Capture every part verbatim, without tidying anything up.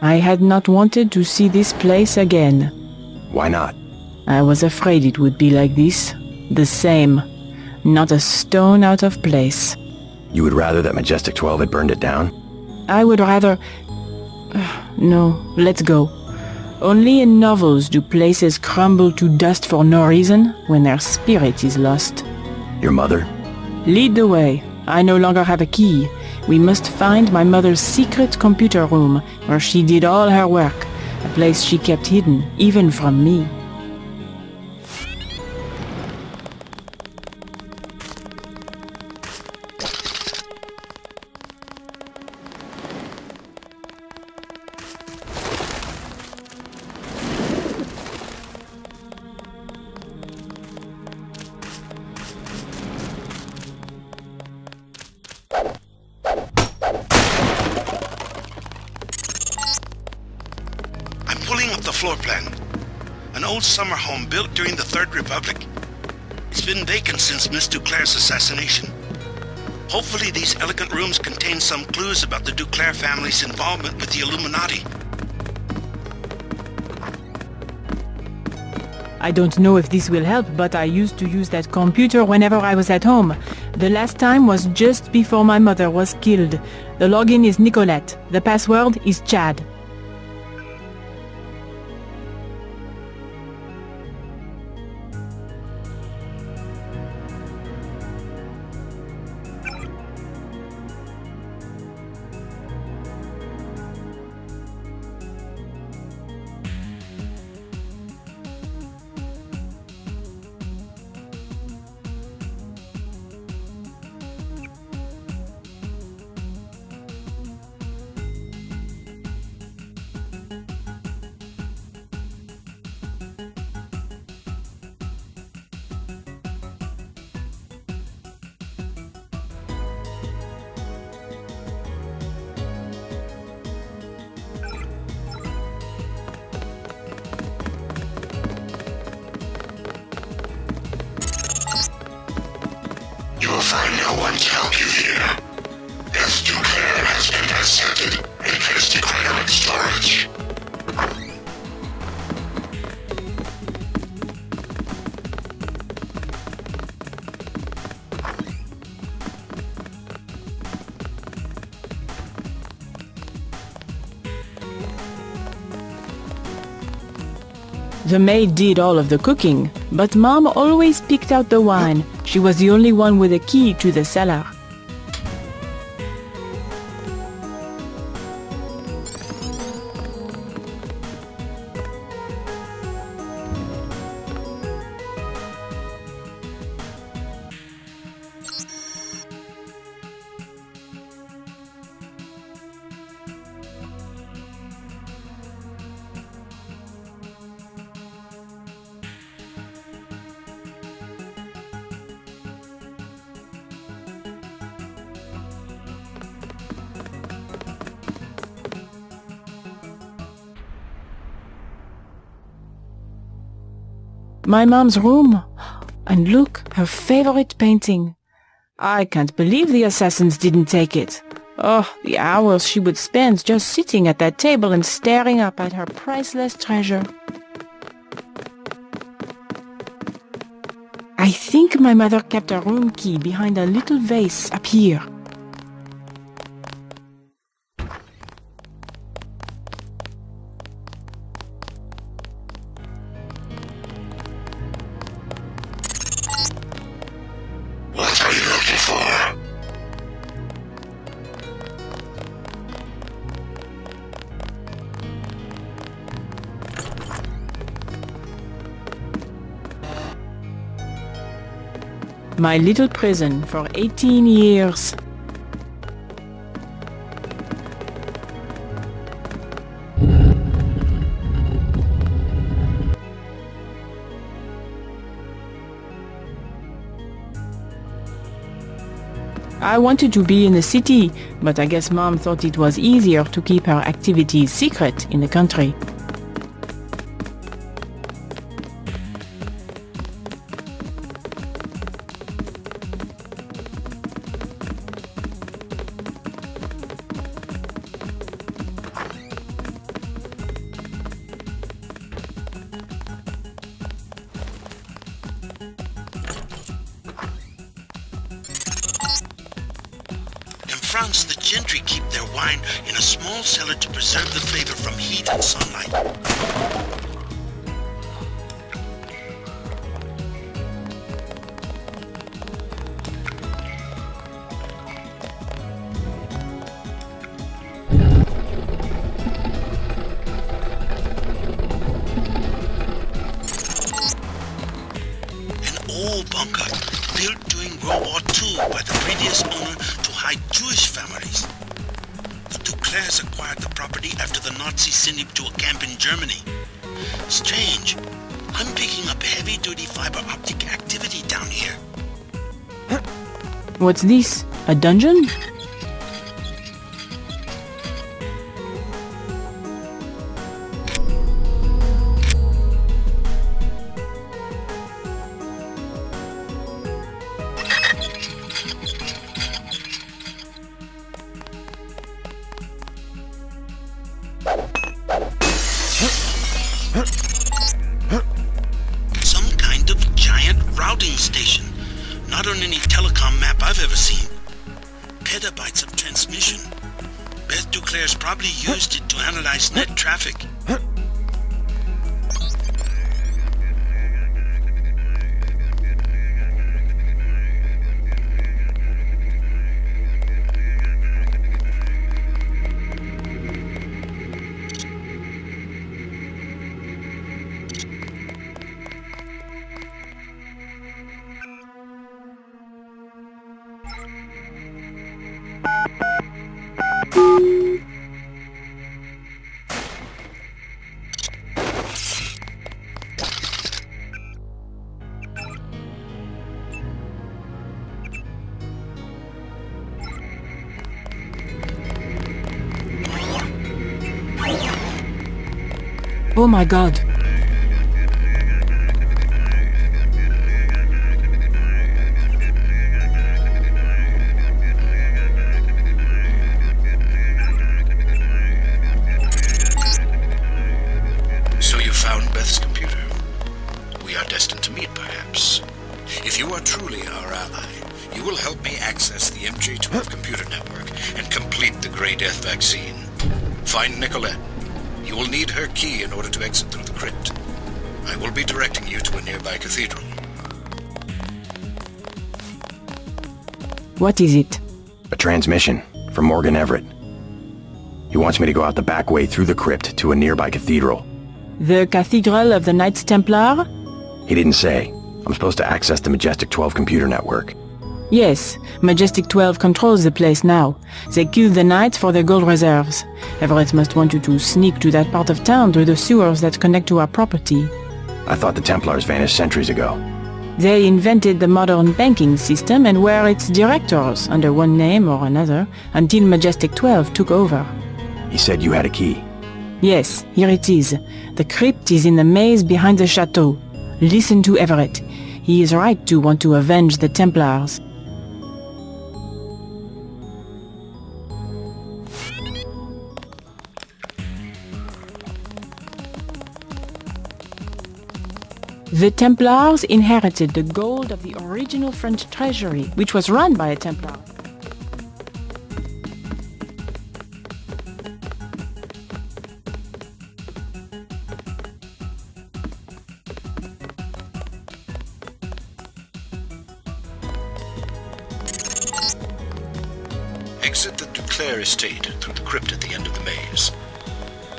I had not wanted to see this place again. Why not? I was afraid it would be like this. The same. Not a stone out of place. You would rather that Majestic Twelve had burned it down? I would rather... No, let's go. Only in novels do places crumble to dust for no reason when their spirit is lost. Your mother? Lead the way. I no longer have a key. We must find my mother's secret computer room, where she did all her work. A place she kept hidden, even from me. Summer home built during the Third Republic. It's been vacant since Miss Duclair's assassination. Hopefully these elegant rooms contain some clues about the Duclair family's involvement with the Illuminati. I don't know if this will help, but I used to use that computer whenever I was at home. The last time was just before my mother was killed. The login is Nicolette. The password is Chad. The maid did all of the cooking, but Mom always picked out the wine. She was the only one with a key to the cellar. My mom's room. And look, her favorite painting. I can't believe the assassins didn't take it. Oh, the hours she would spend just sitting at that table and staring up at her priceless treasure. I think my mother kept her room key behind a little vase up here. My little prison for eighteen years. I wanted to be in the city, but I guess Mom thought it was easier to keep her activities secret in the country. monks, the gentry keep their wine in a small cellar to preserve the flavor from heat and sunlight. What's this? A dungeon? Oh my god. So you found Beth's computer. We are destined to meet, perhaps. If you are truly our ally, you will help me access the M J twelve computer network and complete the Grey Death vaccine. Find Nicolette. You will need her key in order to exit through the crypt. I will be directing you to a nearby cathedral. What is it? A transmission from Morgan Everett. He wants me to go out the back way through the crypt to a nearby cathedral. The Cathedral of the Knights Templar? He didn't say. I'm supposed to access the Majestic twelve computer network. Yes, Majestic twelve controls the place now. They killed the Knights for their gold reserves. Everett must want you to sneak to that part of town through the sewers that connect to our property. I thought the Templars vanished centuries ago. They invented the modern banking system and were its directors, under one name or another, until Majestic twelve took over. He said you had a key. Yes, here it is. The crypt is in the maze behind the chateau. Listen to Everett. He is right to want to avenge the Templars. The Templars inherited the gold of the original French treasury, which was run by a Templar. Exit the Duclair estate through the crypt at the end of the maze.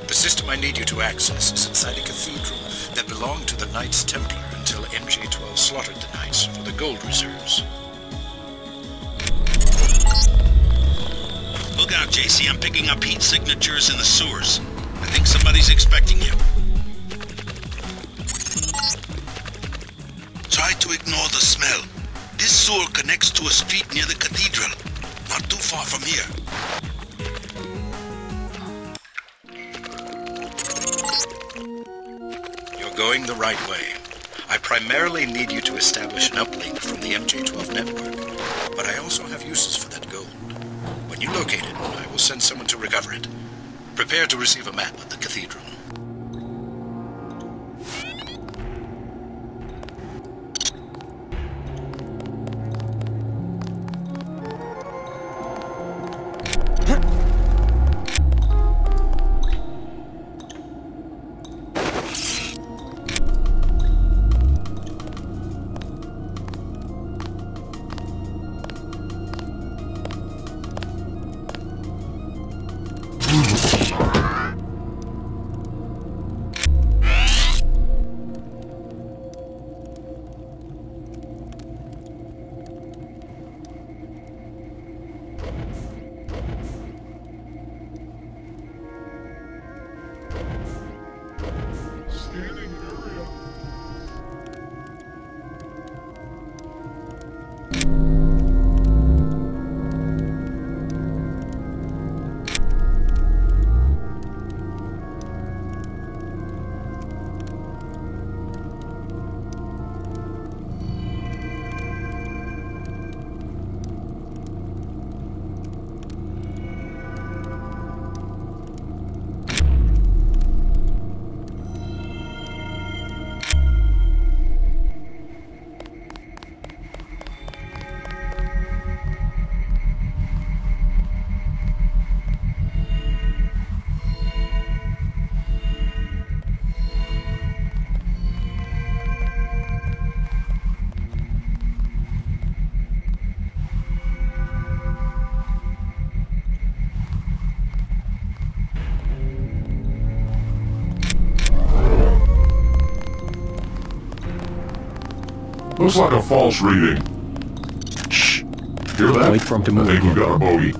The system I need you to access is inside a cathedral that belonged to the Knights Templar until M J twelve slaughtered the Knights for the gold reserves. Look out, J C. I'm picking up heat signatures in the sewers. I think somebody's expecting you. Try to ignore the smell. This sewer connects to a street near the cathedral. Not too far from here. Going the right way. I primarily need you to establish an uplink from the M J twelve network, but I also have uses for that gold. When you locate it, I will send someone to recover it. Prepare to receive a map of the cathedral. Looks like a false reading. Shh. Hear that? Wait for him to move. I think we got a bogey.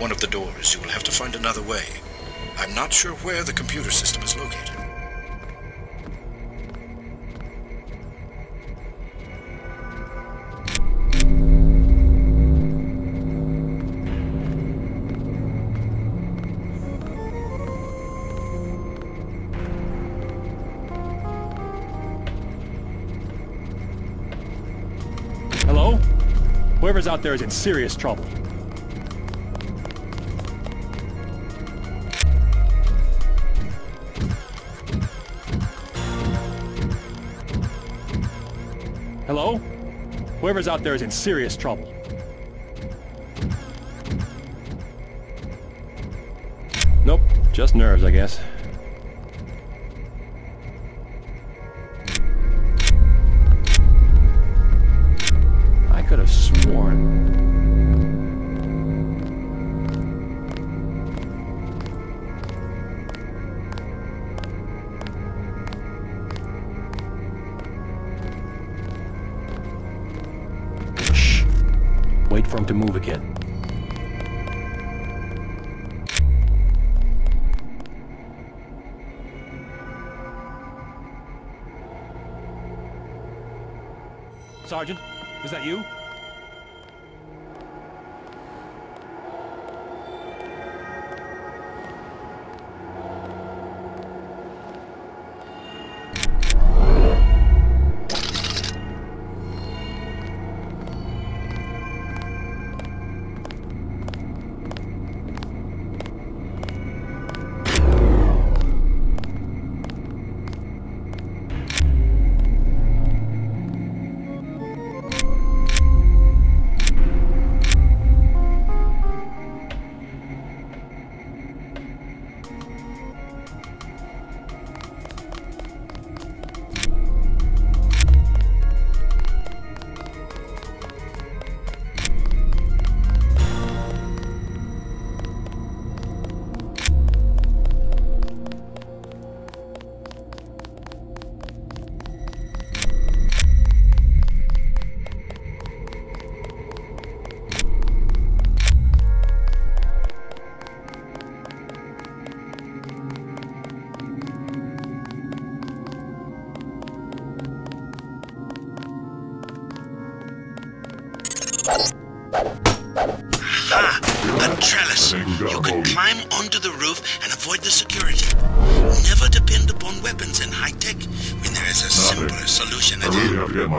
One of the doors. You will have to find another way. I'm not sure where the computer system is located. Hello? Whoever's out there is in serious trouble. Hello? Whoever's out there is in serious trouble. Nope, just nerves, I guess. I could have sworn... for him to move again. Sergeant, is that you?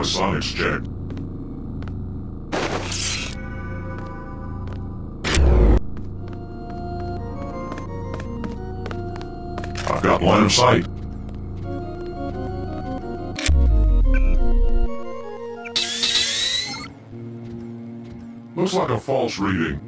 Sonics checked. I've got line of sight. Looks like a false reading.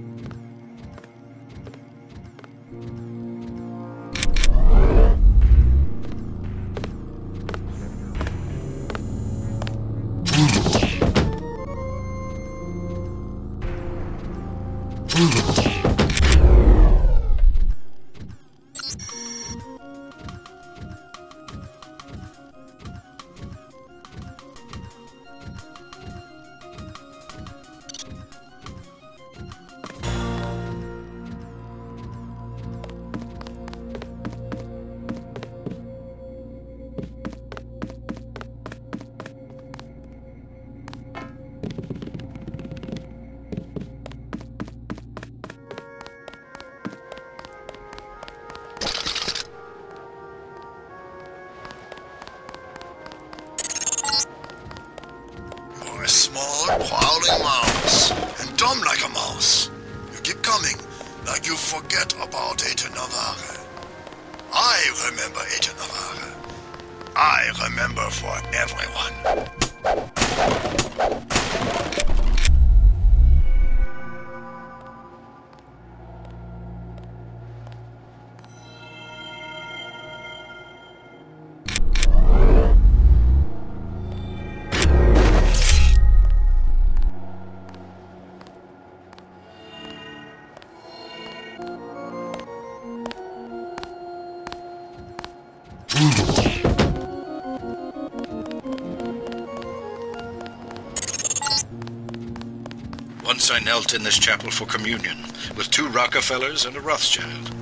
Once I knelt in this chapel for communion, with two Rockefellers and a Rothschild.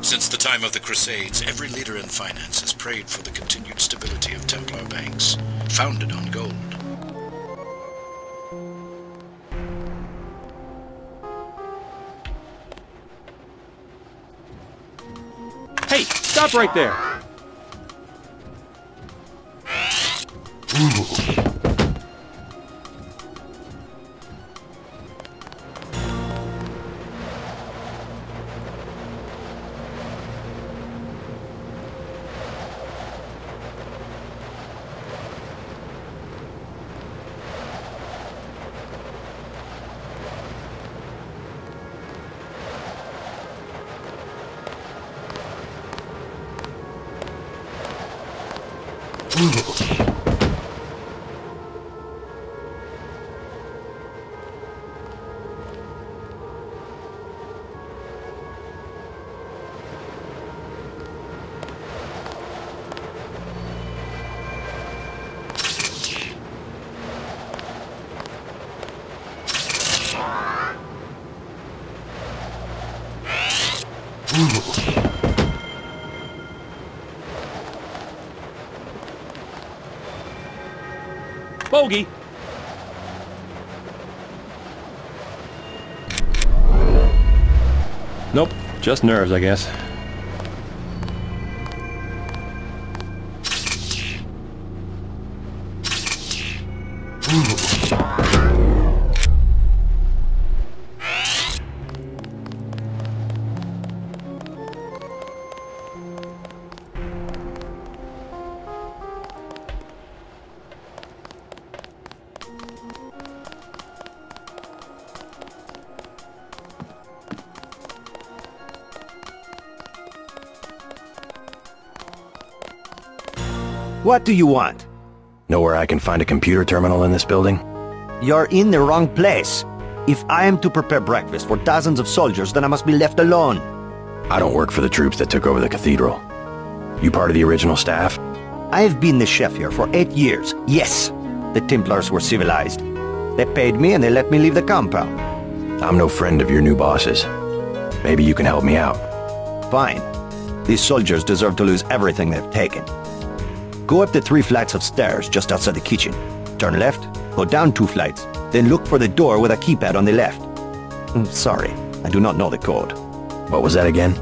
Since the time of the Crusades, every leader in finance has prayed for the continued stability of Templar banks, founded on gold. Hey, stop right there! Bogey! Nope, just nerves, I guess. What do you want? Know where I can find a computer terminal in this building? You're in the wrong place. If I am to prepare breakfast for dozens of soldiers, then I must be left alone. I don't work for the troops that took over the cathedral. You part of the original staff? I have been the chef here for eight years, yes. The Templars were civilized. They paid me and they let me leave the compound. I'm no friend of your new bosses. Maybe you can help me out. Fine. These soldiers deserve to lose everything they've taken. Go up the three flights of stairs just outside the kitchen. Turn left, go down two flights, then look for the door with a keypad on the left. Sorry, I do not know the code. What was that again?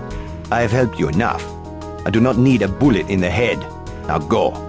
I have helped you enough. I do not need a bullet in the head. Now go.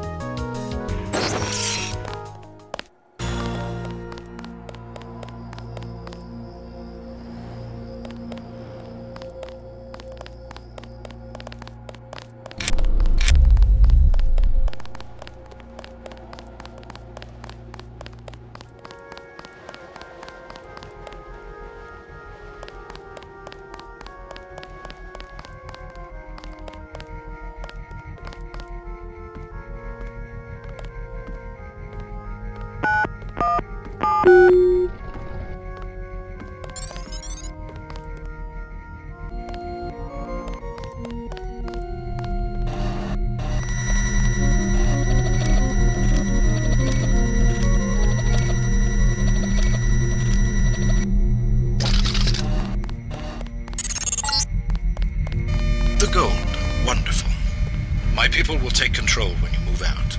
Take control when you move out.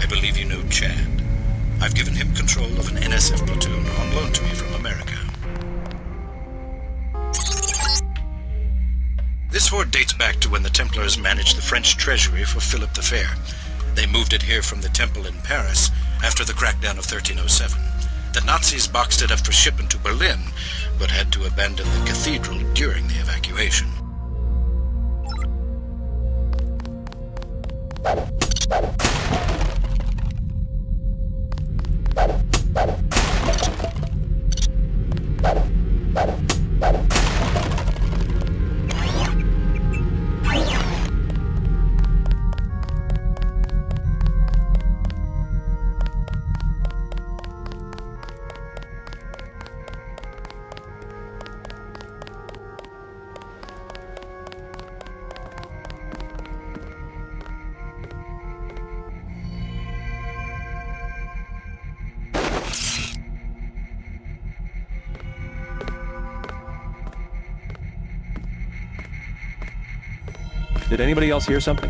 I believe you know Chad. I've given him control of an N S F platoon on loan to me from America. This hoard dates back to when the Templars managed the French treasury for Philip the Fair. They moved it here from the temple in Paris after the crackdown of thirteen oh seven. The Nazis boxed it up for shipment to Berlin, but had to abandon the cathedral during the evacuation. Did anybody else hear something?